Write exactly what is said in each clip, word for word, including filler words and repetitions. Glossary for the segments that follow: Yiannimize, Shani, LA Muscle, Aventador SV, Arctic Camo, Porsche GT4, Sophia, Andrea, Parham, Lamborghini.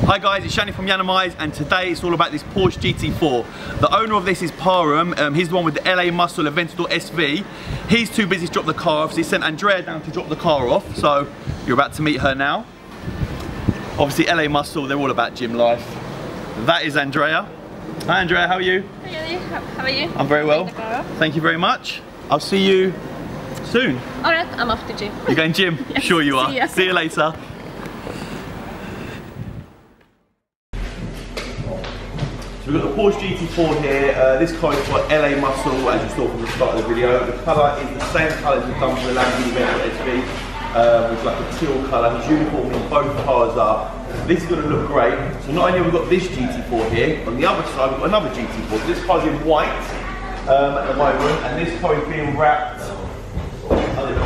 Hi guys, it's Shani from Yiannimize, and today it's all about this Porsche G T four. The owner of this is Parham, um, he's the one with the L A Muscle Aventador S V. He's too busy to drop the car off, so he sent Andrea down to drop the car off, so you're about to meet her now. Obviously L A Muscle, they're all about gym life. That is Andrea. Hi Andrea, how are you? Hey, how are you? I'm very well, thank you very much. I'll see you soon. Alright, I'm off to gym. You're going gym? Yes. Sure you are. See, see you later. So we've got the Porsche G T four here. Uh, this car is by L A Muscle, as you saw from the start of the video. The colour is the same colour as we've done for the Lamborghini Aventador S V, uh, with like a teal colour. His uniform on both cars are. This is going to look great. So not only have we got this G T four here, on the other side we've got another G T four. So this car's in white um, at the moment, and this car is being wrapped, wrapped in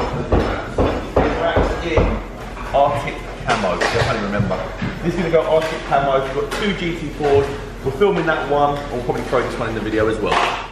Arctic Camo, which I can't even remember. This is going to go Arctic Camo. We've got two G T fours. We're filming that one, and we'll probably throw this one in the video as well.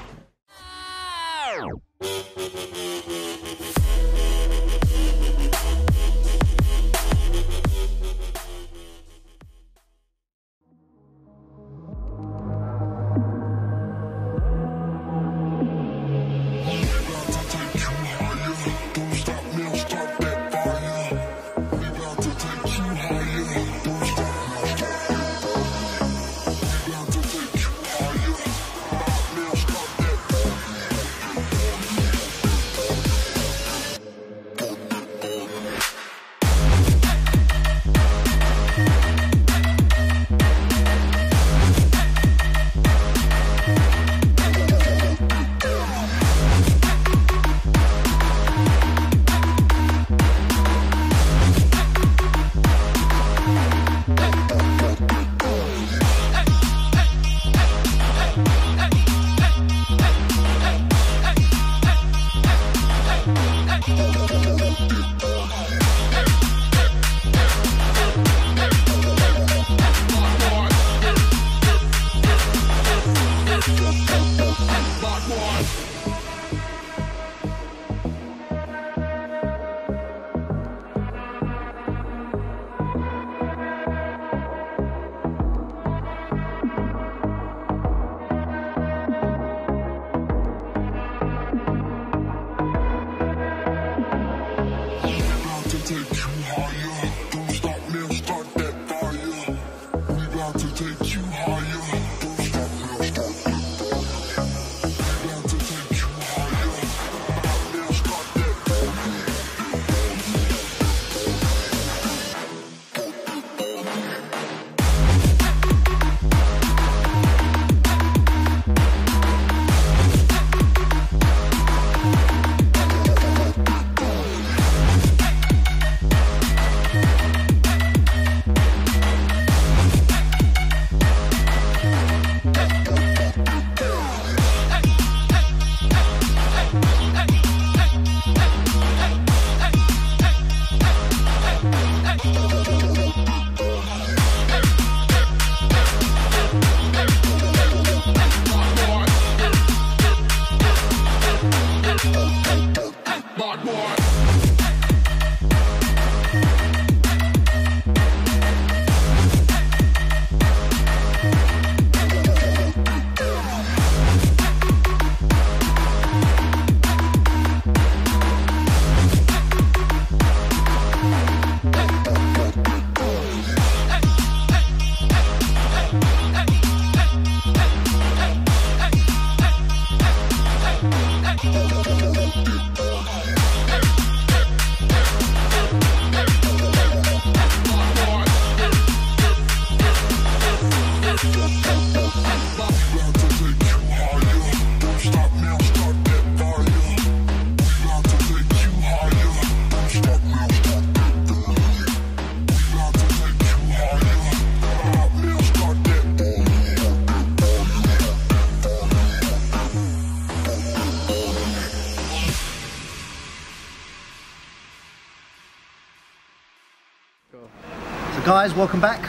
Guys, welcome back.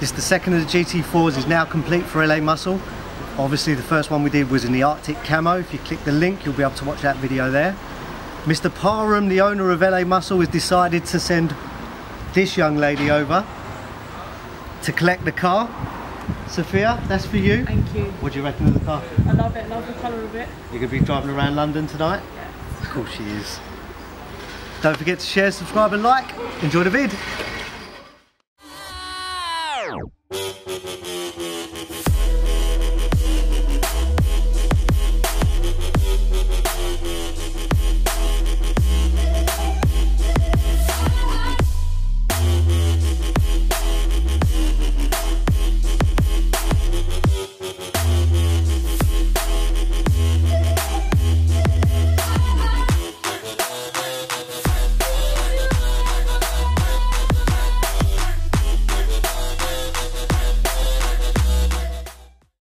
This is the second of the G T fours, is now complete for L A Muscle. Obviously the first one we did was in the Arctic Camo. If you click the link you'll be able to watch that video there. Mr Parham, the owner of L A Muscle, has decided to send this young lady over to collect the car. Sophia, that's for you. Thank you. What do you reckon of the car? I love it, love the colour of it. You're going to be driving around London tonight? Yes. Of course she is. Don't forget to share, subscribe and like. Enjoy the vid.